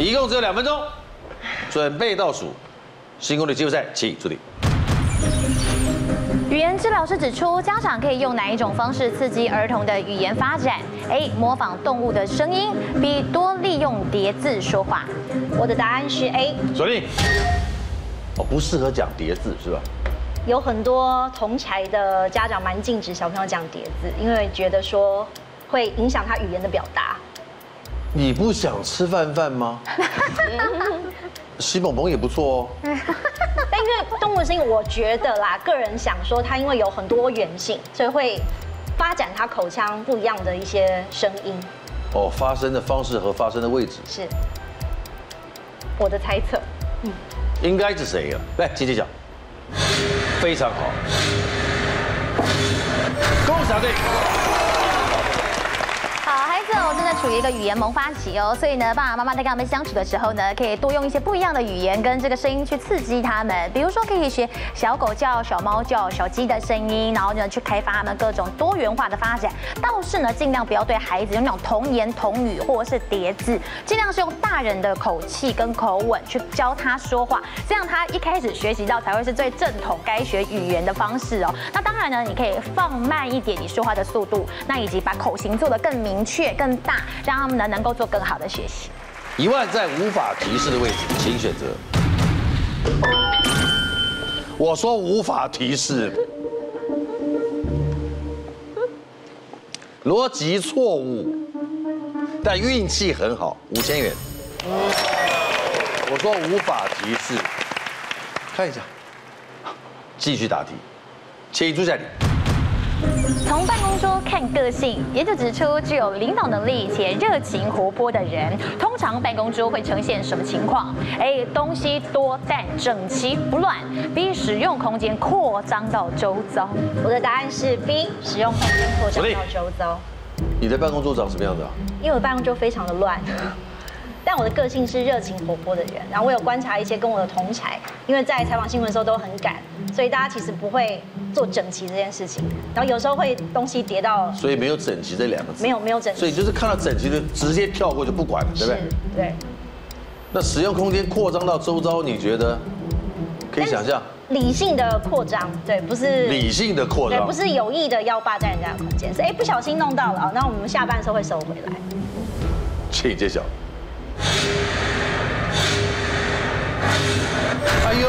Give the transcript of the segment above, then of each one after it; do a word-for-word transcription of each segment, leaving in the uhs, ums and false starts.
一共只有两分钟，准备倒数。星空的季后赛，请助理。语言治疗师指出，家长可以用哪一种方式刺激儿童的语言发展 ？A. 模仿动物的声音 ；B. 多利用叠字说话。我的答案是 A。锁定。哦，不适合讲叠字是吧？ 有很多同儕的家长蛮禁止小朋友讲叠字，因为觉得说会影响他语言的表达。你不想吃饭饭吗？西蹦蹦也不错哦。但因为动物的声音，我觉得啦，个人想说它因为有很多元性，所以会发展它口腔不一样的一些声音。哦，发声的方式和发声的位置是我的猜测。嗯，应该是谁啊？来，姐姐讲。 非常好，恭喜答对。好，孩子哦，正在处于一个语言萌发期哦，所以呢，爸爸妈妈在跟他们相处的时候呢，可以多用一些不一样的语言跟这个声音去刺激他们。比如说，可以学小狗叫、小猫叫、小鸡的声音，然后呢，去开发他们各种多元化的发展。倒是呢，尽量不要对孩子用那种童言童语或者是叠字，尽量是用大人的口气跟口吻去教他说话。 这样他一开始学习到才会是最正统该学语言的方式哦。那当然呢，你可以放慢一点你说话的速度，那以及把口型做得更明确、更大，让他们呢能够做更好的学习。一万在无法提示的位置，请选择。我说无法提示，逻辑错误，但运气很好，五千元。我说无法提示。 看一下，继续答题，请朱夏玲。从办公桌看个性，研究指出，具有领导能力且热情活泼的人，通常办公桌会呈现什么情况 ？A. 东西多但整齐不乱 ；B. 使用空间扩张到周遭。我的答案是 B. 使用空间扩张到周遭。你的办公桌长什么样子啊？因为我的办公桌非常的乱。 但我的个性是热情活泼的人，然后我有观察一些跟我的同儕，因为在采访新闻的时候都很赶，所以大家其实不会做整齐这件事情，然后有时候会东西叠到，所以没有整齐这两个字，没有没有整齐，所以就是看到整齐的直接跳过就不管了，对不对？对。那使用空间扩张到周遭，你觉得可以想象？理性的扩张，对，不是理性的扩张，对，不是有意的要霸占人家的空间，是哎不小心弄到了，那我们下班的时候会收回来。请揭晓。 哎呦！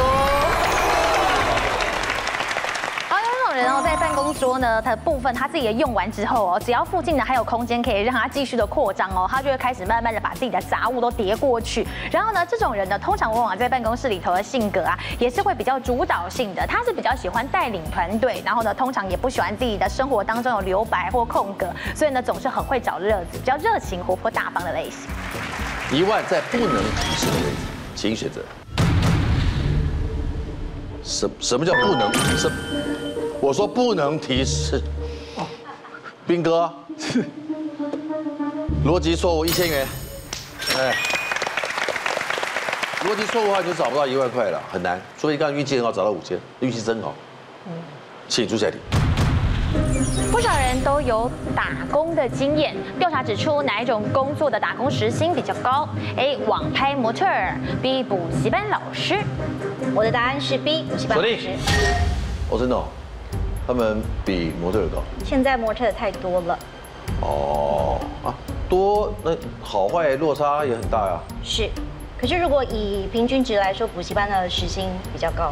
啊，有种人哦，在办公桌呢，它的部分他自己也用完之后哦，只要附近呢还有空间可以让它继续的扩张哦，他就会开始慢慢的把自己的杂物都叠过去。然后呢，这种人呢，通常往往在办公室里头的性格啊，也是会比较主导性的，他是比较喜欢带领团队，然后呢，通常也不喜欢自己的生活当中有留白或空格，所以呢，总是很会找乐子，比较热情、活泼、大方的类型。一万在不能提示的位置，请选择。 什什么叫不能？什？我说不能提示。斌哥，逻辑错误一千元。哎，逻辑错误的话你就找不到一万块了，很难。除非你刚刚运气很好找到五千，运气真好。嗯，请朱夏玲。 不少人都有打工的经验。调查指出，哪一种工作的打工时薪比较高 ？A. 网拍模特 ；B. 补习班老师。我的答案是 B. 补习班老师。哦，真的、哦，他们比模特高。现在模特太多了。哦啊，多那好坏落差也很大呀、啊。是，可是如果以平均值来说，补习班的时薪比较高。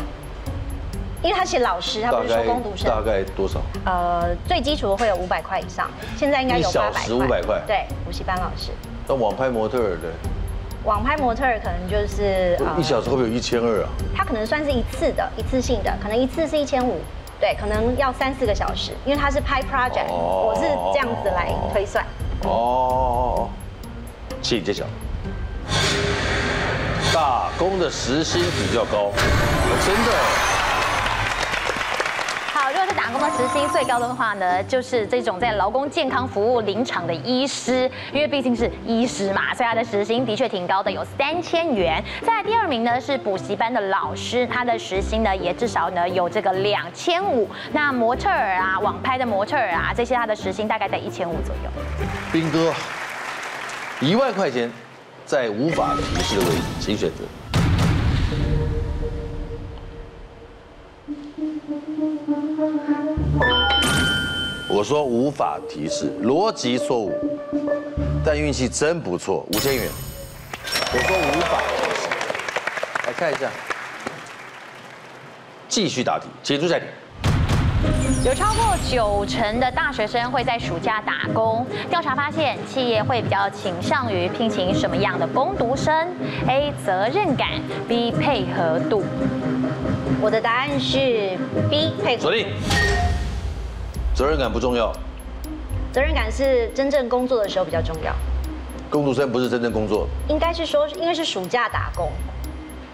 因为他写老师，他不是说工读生，大概多少？呃，最基础的会有五百块以上，现在应该有八百块。一小时五百块。对，补习班老师。那网拍模特儿对？网拍模特儿可能就是、呃、一小时会不会有一千二啊？他可能算是一次的、一次性的，可能一次是一千五，对，可能要三四个小时，因为他是拍 project，、哦、我是这样子来推算。哦，请揭晓。打工的时薪比较高，真的。 如果是打工的时薪最高的话呢，就是这种在劳工健康服务临场的医师，因为毕竟是医师嘛，所以他的时薪的确挺高的，有三千元。再来第二名呢是补习班的老师，他的时薪呢也至少呢有这个两千五。那模特儿啊、网拍的模特儿啊，这些他的时薪大概在一千五左右。斌哥，一万块钱在无法提示的位置，请选择。 我说无法提示，逻辑错误，但运气真不错，五千元。我说无法提示，来看一下，继续答题，请出下题。有超过九成的大学生会在暑假打工。调查发现，企业会比较倾向于聘请什么样的工读生 ？A. 责任感 ，B. 配合度。我的答案是 B. 配合度。锁定。 责任感不重要，责任感是真正工作的时候比较重要。工读生不是真正工作，应该是说，因为是暑假打工，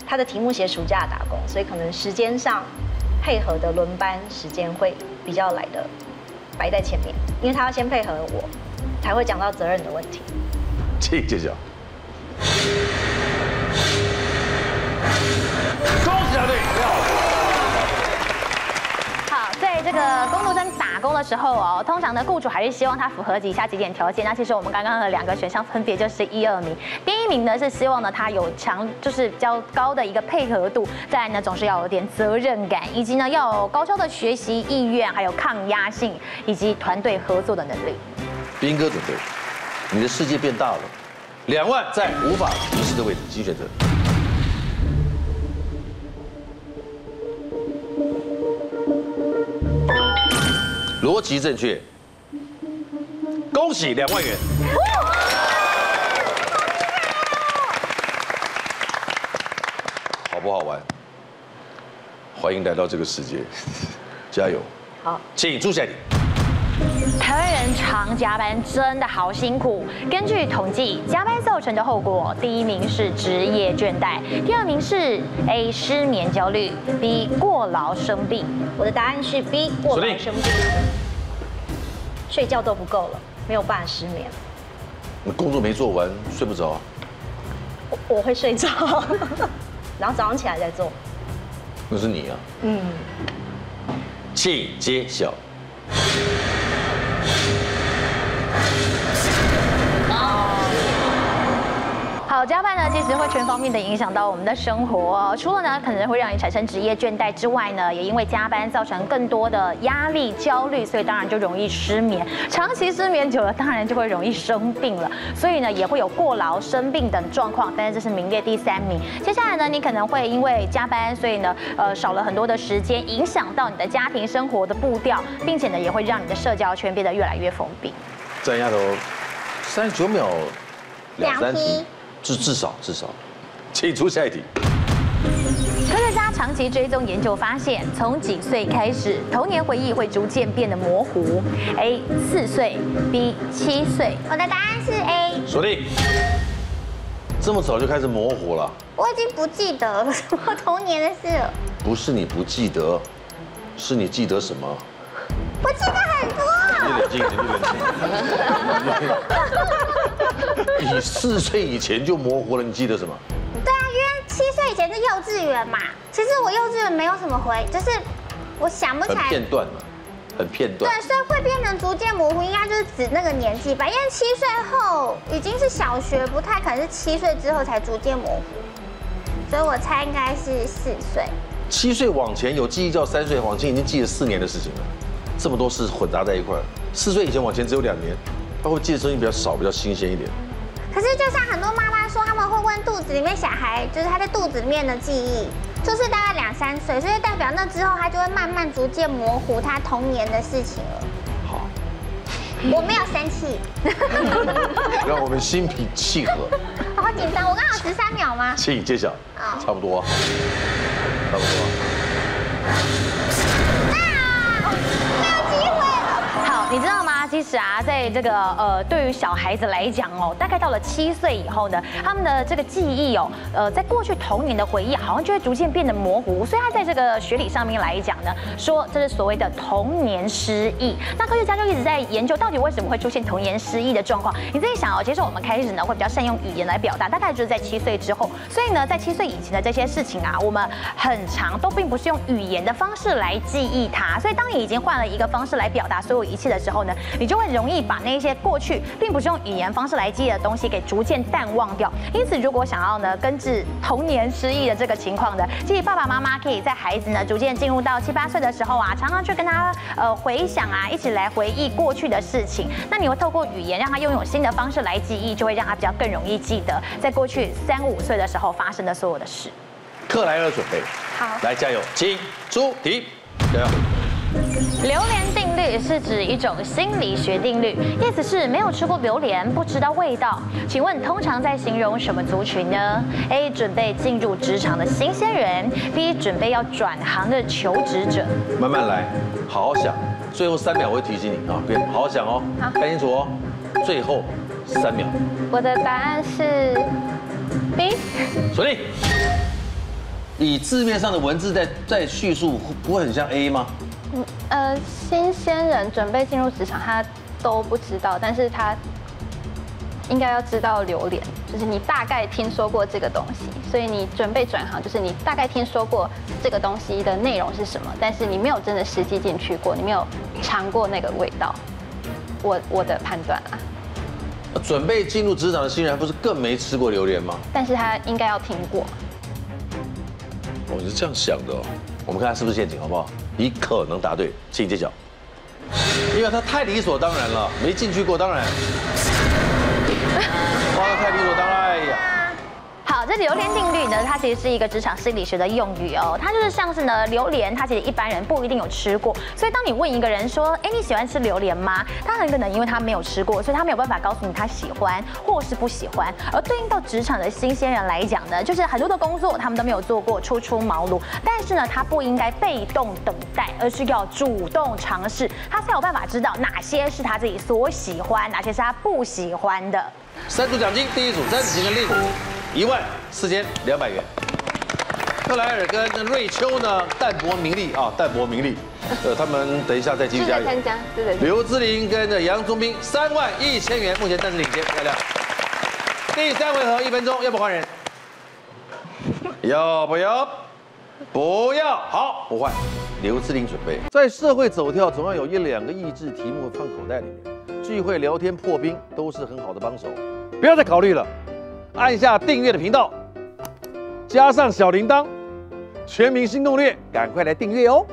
他的题目写暑假打工，所以可能时间上配合的轮班时间会比较来的摆在前面，因为他要先配合我，才会讲到责任的问题。请揭晓。恭喜小弟。 这个工读生打工的时候哦，通常呢，雇主还是希望他符合以下几点条件。那其实我们刚刚的两个选项分别就是一、二名。第一名呢是希望呢他有强，就是比较高的一个配合度，再来呢总是要有点责任感，以及呢要有高超的学习意愿，还有抗压性以及团队合作的能力。斌哥准备，你的世界变大了。两万在无法提示的位置，请选择。 逻辑正确，恭喜两万元。好不好玩？欢迎来到这个世界，加油！好，请注下你。 台湾人常加班，真的好辛苦。根据统计，加班造成的后果，第一名是职业倦怠，第二名是 A 失眠焦虑 ，B 过劳生病。我的答案是 B 过劳生病，睡觉都不够了，没有办法失眠。你工作没做完，睡不着啊？我我会睡着，然后早上起来再做。那是你啊。嗯。请揭晓。 好，加班呢，其实会全方面的影响到我们的生活、哦。除了呢，可能会让你产生职业倦怠之外呢，也因为加班造成更多的压力、焦虑，所以当然就容易失眠。长期失眠久了，当然就会容易生病了。所以呢，也会有过劳、生病等状况。但是这是名列第三名。接下来呢，你可能会因为加班，所以呢，呃，少了很多的时间，影响到你的家庭生活的步调，并且呢，也会让你的社交圈变得越来越封闭。在丫头，三十九秒，两三题。 至至少至少，请出下一题。科学家长期追踪研究发现，从几岁开始，童年回忆会逐渐变得模糊。A 四岁 ，B 七岁。我的答案是 A。锁定。这么早就开始模糊了？我已经不记得我童年的事了。不是你不记得，是你记得什么？我记得很多。你冷静，你冷静。 你四岁以前就模糊了，你记得什么？对啊，因为七岁以前是幼稚园嘛。其实我幼稚园没有什么回，就是我想不起来。很片段嘛，很片段。对，所以会变成逐渐模糊，应该就是指那个年纪吧。因为七岁后已经是小学，不太可能是七岁之后才逐渐模糊。所以我猜应该是四岁。七岁往前有记忆叫三岁，往前已经记了四年的事情了。这么多事混杂在一块，四岁以前往前只有两年，他会记得东西比较少，比较新鲜一点。 可是，就像很多妈妈说，他们会问肚子里面小孩，就是他在肚子里面的记忆，就是大概两三岁，所以代表那之后他就会慢慢逐渐模糊他童年的事情了。好，我没有生气，让我们心平气和。好紧张，我刚好十三秒吗？请揭晓，差不多，差不多。啊，没有机会了。好，你知道吗？ 其实啊，在这个呃，对于小孩子来讲哦，大概到了七岁以后呢，他们的这个记忆哦，呃，在过去童年的回忆好像就会逐渐变得模糊，所以他在这个学理上面来讲呢，说这是所谓的童年失忆。那科学家就一直在研究，到底为什么会出现童年失忆的状况？你自己想哦，其实我们开始呢会比较善用语言来表达，大概就是在七岁之后。所以呢，在七岁以前的这些事情啊，我们很常都并不是用语言的方式来记忆它。所以当你已经换了一个方式来表达所有一切的时候呢，你就会容易把那些过去并不是用语言方式来记忆的东西给逐渐淡忘掉。因此，如果想要呢根治童年失忆的这个情况呢，建议爸爸妈妈可以在孩子呢逐渐进入到七八岁的时候啊，常常去跟他呃回想啊，一起来回忆过去的事情。那你会透过语言让他拥有新的方式来记忆，就会让他比较更容易记得在过去三五岁的时候发生的所有的事。 克莱尔准备好，来加油！请出题，加油！榴莲定律是指一种心理学定律，意思是没有吃过榴莲不知道味道。请问通常在形容什么族群呢 ？A. 准备进入职场的新鲜人 ，B. 准备要转行的求职者。慢慢来，好好想。最后三秒我会提醒你啊，别好好想哦，看清楚哦。最后三秒。我的答案是 B。锁定。 以字面上的文字在在叙述，不会很像 A 吗？嗯呃，新鲜人准备进入职场，他都不知道，但是他应该要知道榴莲，就是你大概听说过这个东西，所以你准备转行，就是你大概听说过这个东西的内容是什么，但是你没有真的实际进去过，你没有尝过那个味道。我我的判断啊。 准备进入职场的新人，不是更没吃过榴莲吗？但是他应该要听过。 我是这样想的哦，我们看看是不是陷阱，好不好？你可能答对，请揭晓。因为他太理所当然了，没进去过，当然。哇，太理所当然，哎呀。 好，这榴莲定律呢，它其实是一个职场心理学的用语哦。它就是像是呢，榴莲，它其实一般人不一定有吃过，所以当你问一个人说，哎，你喜欢吃榴莲吗？他很可能因为他没有吃过，所以他没有办法告诉你他喜欢或是不喜欢。而对应到职场的新鲜人来讲呢，就是很多的工作他们都没有做过，初出茅庐，但是呢，他不应该被动等待，而是要主动尝试，他才有办法知道哪些是他自己所喜欢，哪些是他不喜欢的。三组奖金，第一组三十几个例子。 一万四千两百元。克莱尔跟瑞秋呢，淡泊名利啊，淡泊名利。呃，他们等一下再继续加油。对对对。刘志玲跟着杨宗斌三万一千元，目前暂时领先，漂亮。第三回合一分钟，要不换人？要不要？不要。好，不换。刘志玲准备。在社会走跳，总要有一两个益智题目放口袋里面，聚会聊天破冰都是很好的帮手。不要再考虑了。 按下订阅的频道，加上小铃铛，全民心动略，赶快来订阅哦！